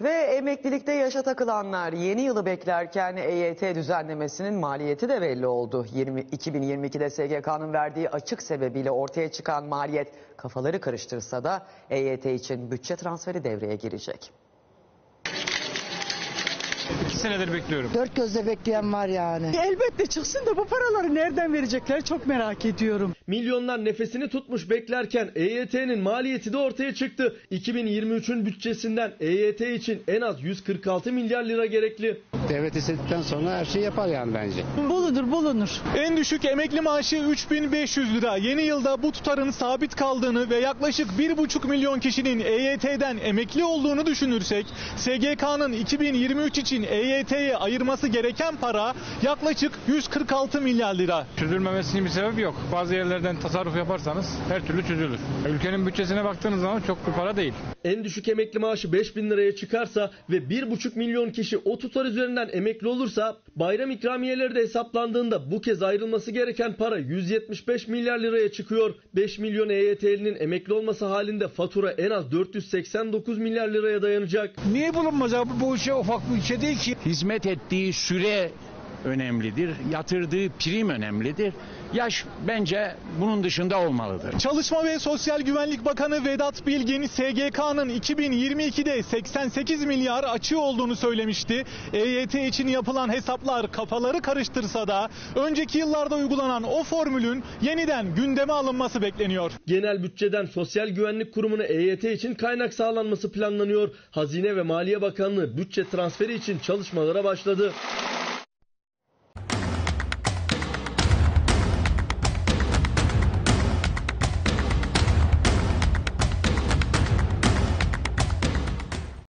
Ve emeklilikte yaşa takılanlar yeni yılı beklerken EYT düzenlemesinin maliyeti de belli oldu. 2022'de SGK'nın verdiği açık sebebiyle ortaya çıkan maliyet kafaları karıştırsa da EYT için bütçe transferi devreye girecek. 2 senedir bekliyorum. 4 gözle bekleyen var yani. Elbette çıksın da bu paraları nereden verecekler çok merak ediyorum. Milyonlar nefesini tutmuş beklerken EYT'nin maliyeti de ortaya çıktı. 2023'ün bütçesinden EYT için en az 146 milyar lira gerekli. Devlet istedikten sonra her şeyi yapar yani bence. Bulunur. En düşük emekli maaşı 3500 lira. Yeni yılda bu tutarın sabit kaldığını ve yaklaşık 1,5 milyon kişinin EYT'den emekli olduğunu düşünürsek SGK'nın 2023 için EYT'ye ayırması gereken para yaklaşık 146 milyar lira. Çözülmemesinin bir sebebi yok. Bazı yerlerden tasarruf yaparsanız her türlü çözülür. Ülkenin bütçesine baktığınız zaman çok bir para değil. En düşük emekli maaşı 5000 liraya çıkarsa ve 1,5 milyon kişi o tutar üzerinden emekli olursa bayram ikramiyeleri de hesaplandığında bu kez ayrılması gereken para 175 milyar liraya çıkıyor. 5 milyon EYT'linin emekli olması halinde fatura en az 489 milyar liraya dayanacak. Niye bulunmaz abi, bu işe ufak bir ülke değil ki. Hizmet ettiği süre önemlidir. Yatırdığı prim önemlidir. Yaş bence bunun dışında olmalıdır. Çalışma ve Sosyal Güvenlik Bakanı Vedat Bilgin, SGK'nın 2022'de 88 milyar açığı olduğunu söylemişti. EYT için yapılan hesaplar kafaları karıştırsa da önceki yıllarda uygulanan o formülün yeniden gündeme alınması bekleniyor. Genel bütçeden Sosyal Güvenlik Kurumu'na EYT için kaynak sağlanması planlanıyor. Hazine ve Maliye Bakanlığı bütçe transferi için çalışmalara başladı.